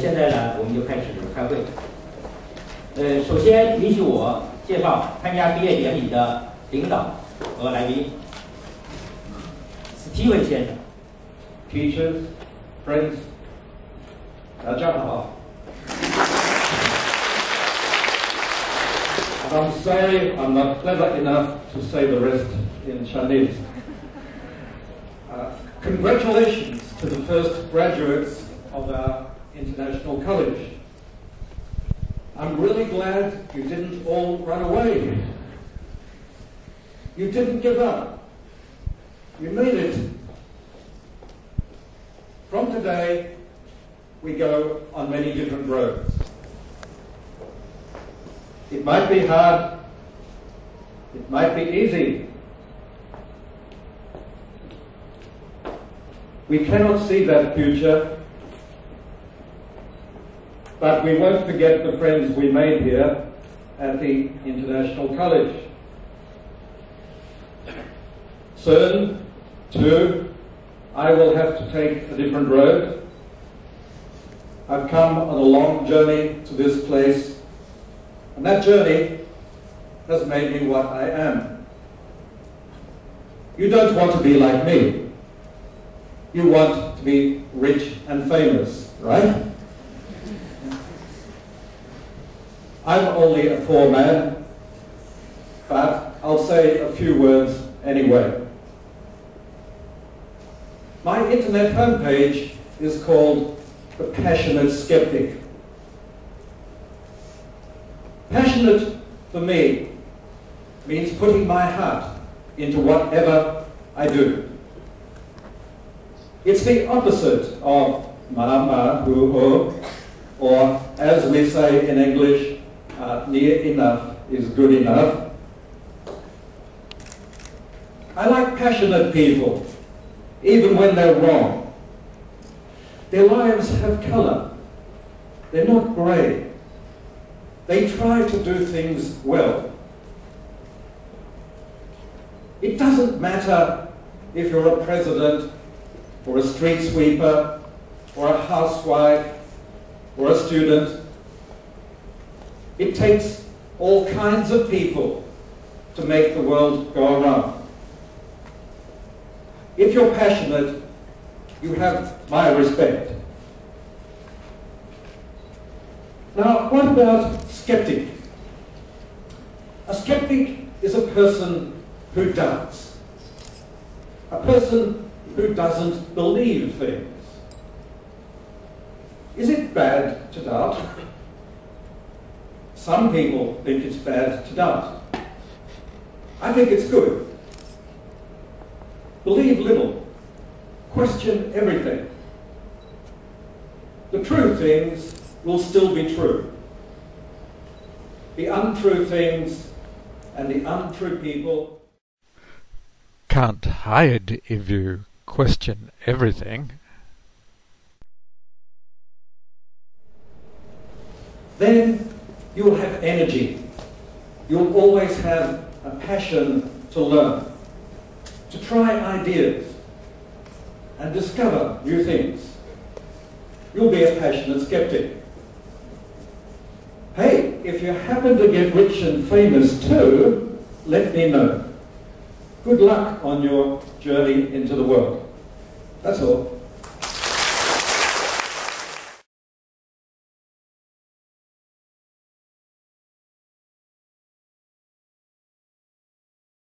现在呢，我们就开始开会。首先允许我介绍参加毕业典礼的领导和来宾。Steven 先生 ，Teachers, friends， 大家好。I'm sorry, I'm not clever enough to say the rest in Chinese. Congratulations to the first graduates of our international college. I'm really glad you didn't all run away. You didn't give up. You made it. From today, we go on many different roads. It might be hard, it might be easy. We cannot see that future, but we won't forget the friends we made here at the International College. Soon, too, I will have to take a different road. I've come on a long journey to this place, and that journey has made me what I am. You don't want to be like me. You want to be rich and famous, right? I'm only a poor man, but I'll say a few words anyway. My internet homepage is called The Passionate Skeptic. Passionate, for me, means putting my heart into whatever I do. It's the opposite of ma ma hu hu, or as we say in English, near enough is good enough. I like passionate people, even when they're wrong. Their lives have colour. They're not grey. They try to do things well. It doesn't matter if you're a president, or a street sweeper, or a housewife, or a student. It takes all kinds of people to make the world go around. If you're passionate, you have my respect. Now, what about skeptic? A skeptic is a person who doubts. A person who doesn't believe things. Is it bad to doubt? Some people think it's bad to doubt. I think it's good. Believe little. Question everything. The true things will still be true. The untrue things and the untrue people can't hide if you question everything. Then you'll have energy. You'll always have a passion to learn, to try ideas and discover new things. You'll be a passionate skeptic. Hey, if you happen to get rich and famous too, let me know. Good luck on your journey into the world. That's all.